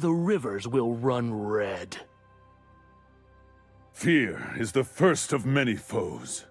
the rivers will run red. Fear is the first of many foes.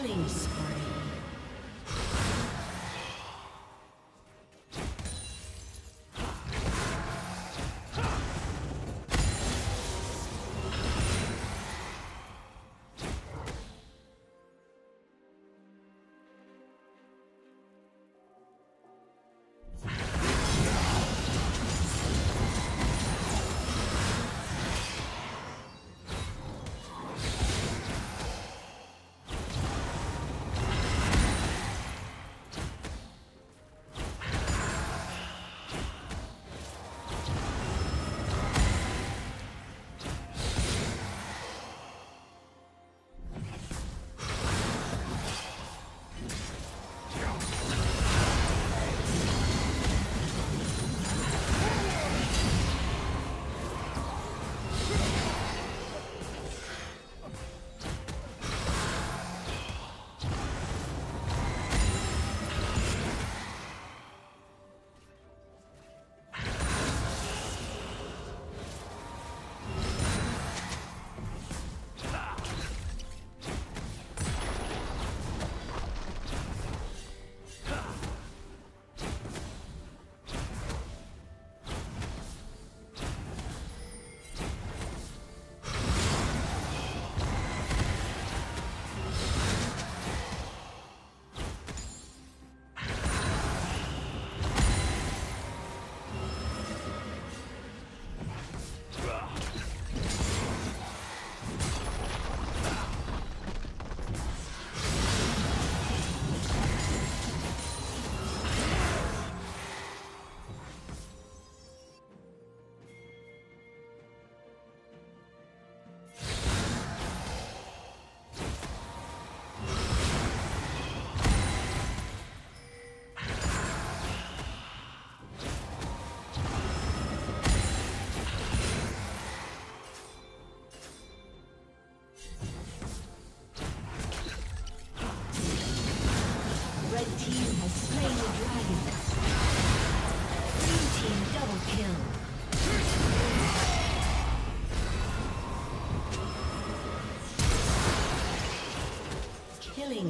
Killing spree. Killing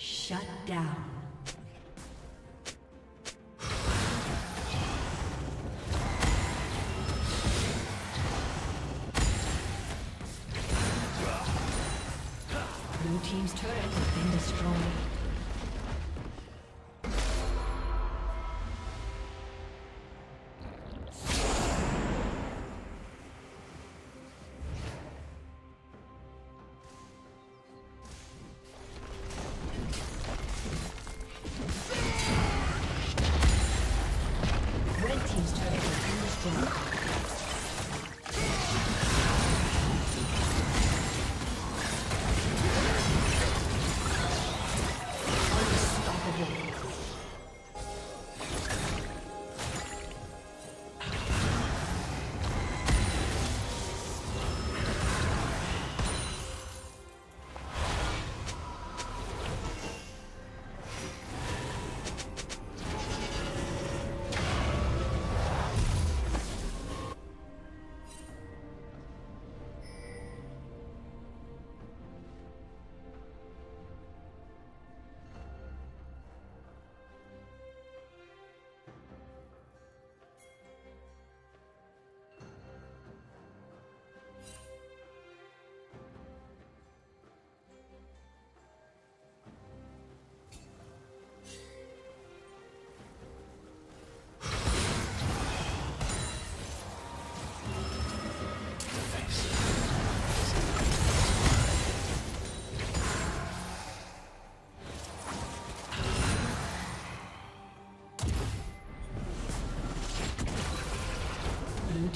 Shut down. team's turret has been destroyed.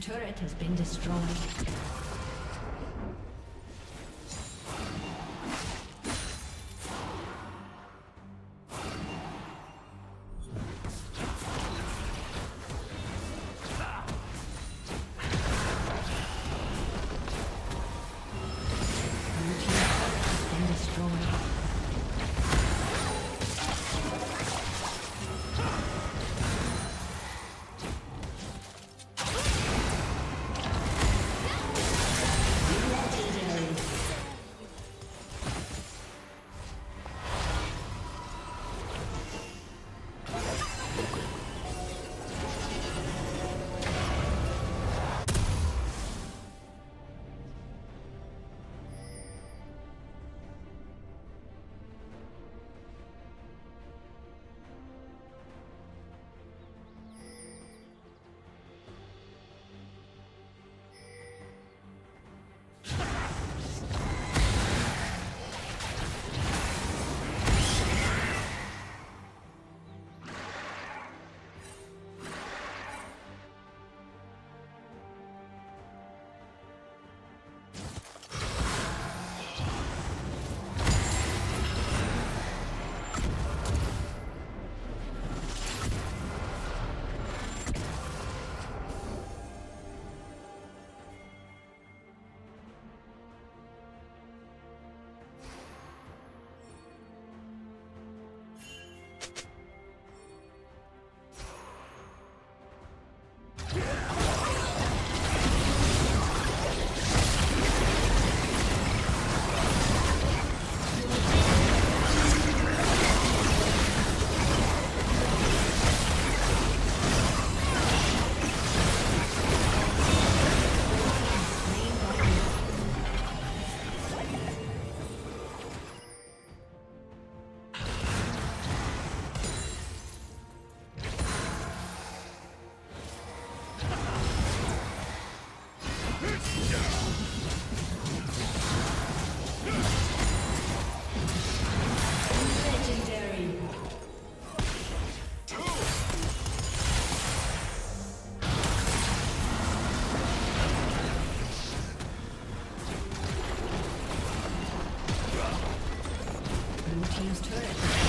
Turret has been destroyed. Team's turret.